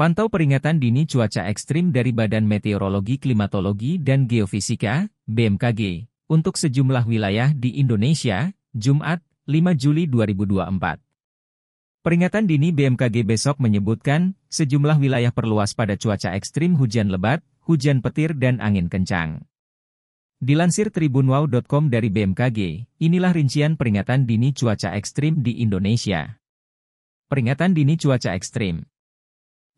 Pantau peringatan dini cuaca ekstrim dari Badan Meteorologi, Klimatologi, dan Geofisika, BMKG, untuk sejumlah wilayah di Indonesia, Jumat, 5 Juli 2024. Peringatan dini BMKG besok menyebutkan, sejumlah wilayah perluas pada cuaca ekstrim hujan lebat, hujan petir dan angin kencang. Dilansir tribunwow.com dari BMKG, inilah rincian peringatan dini cuaca ekstrim di Indonesia. Peringatan dini cuaca ekstrim.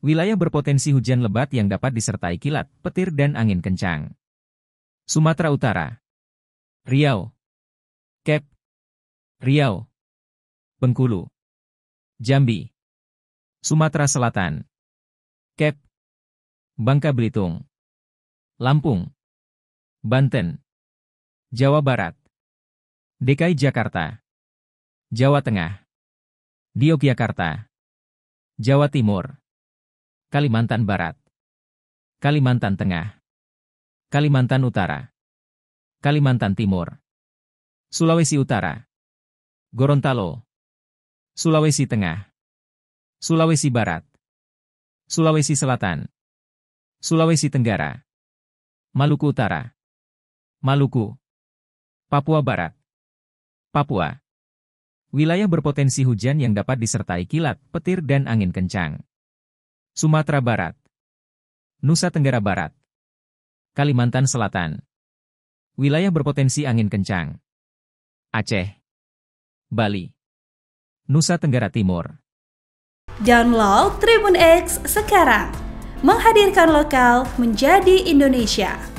Wilayah berpotensi hujan lebat yang dapat disertai kilat, petir dan angin kencang. Sumatera Utara, Riau, Kep, Riau, Bengkulu, Jambi, Sumatera Selatan, Kep, Bangka Belitung, Lampung, Banten, Jawa Barat, DKI Jakarta, Jawa Tengah, Yogyakarta, Jawa Timur, Kalimantan Barat, Kalimantan Tengah, Kalimantan Utara, Kalimantan Timur, Sulawesi Utara, Gorontalo, Sulawesi Tengah, Sulawesi Barat, Sulawesi Selatan, Sulawesi Tenggara, Maluku Utara, Maluku, Papua Barat, Papua. Wilayah berpotensi hujan yang dapat disertai kilat, petir dan angin kencang. Sumatera Barat, Nusa Tenggara Barat, Kalimantan Selatan, wilayah berpotensi angin kencang. Aceh, Bali, Nusa Tenggara Timur. Download TribunX sekarang, menghadirkan lokal menjadi Indonesia.